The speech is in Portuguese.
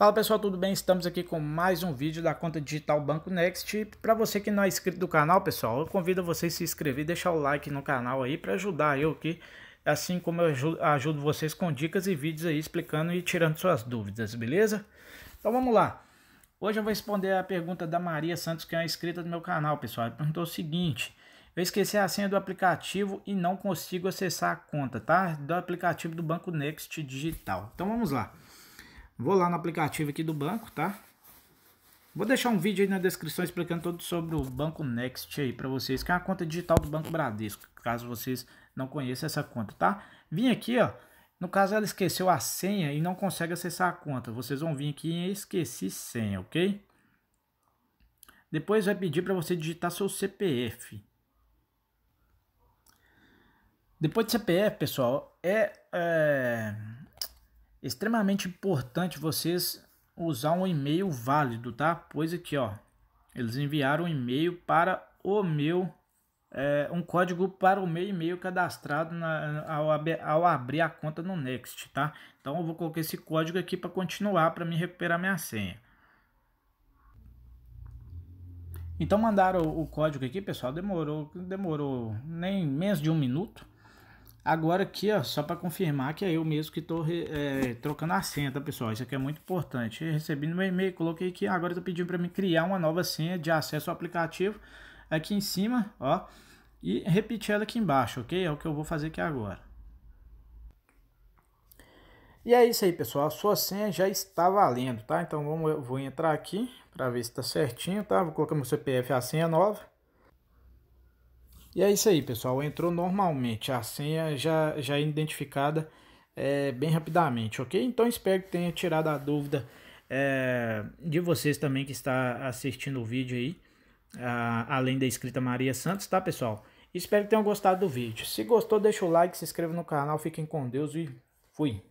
Fala pessoal, tudo bem? Estamos aqui com mais um vídeo da conta digital Banco Next. Para você que não é inscrito do canal, pessoal, eu convido a vocês a se inscrever, deixar o like no canal aí para ajudar eu aqui, assim como eu ajudo vocês com dicas e vídeos aí explicando e tirando suas dúvidas, beleza? Então vamos lá. Hoje eu vou responder a pergunta da Maria Santos, que é uma inscrita do meu canal, pessoal. Ela perguntou o seguinte: eu esqueci a senha do aplicativo e não consigo acessar a conta, tá? Do aplicativo do Banco Next Digital. Então vamos lá. Vou lá no aplicativo aqui do banco, tá? Vou deixar um vídeo aí na descrição explicando tudo sobre o Banco Next aí pra vocês, que é uma conta digital do Banco Bradesco, caso vocês não conheçam essa conta, tá? Vim aqui, ó, no caso ela esqueceu a senha e não consegue acessar a conta. Vocês vão vir aqui em esqueci senha, ok? Depois vai pedir pra você digitar seu CPF. Depois do CPF, pessoal, é extremamente importante vocês usar um e-mail válido, tá? Pois aqui, ó, eles enviaram um e-mail para o meu, um código para o meu e-mail cadastrado ao abrir a conta no Next, tá? Então eu vou colocar esse código aqui para continuar, para me recuperar minha senha. Então mandaram o código aqui, pessoal, demorou nem menos de um minuto. Agora aqui, ó, só para confirmar que é eu mesmo que estou trocando a senha, tá, pessoal? Isso aqui é muito importante. Eu recebi no meu e-mail, coloquei aqui, agora estou pedindo para me criar uma nova senha de acesso ao aplicativo aqui em cima, ó, e repetir ela aqui embaixo, ok? É o que eu vou fazer aqui agora. E é isso aí, pessoal, a sua senha já está valendo, tá? Então eu vou entrar aqui para ver se está certinho, tá? Vou colocar meu CPF, a senha nova. E é isso aí, pessoal, entrou normalmente, a senha já é identificada bem rapidamente, ok? Então espero que tenha tirado a dúvida de vocês também que está assistindo o vídeo aí, além da inscrita Maria Santos, tá, pessoal? Espero que tenham gostado do vídeo. Se gostou, deixa o like, se inscreva no canal, fiquem com Deus e fui!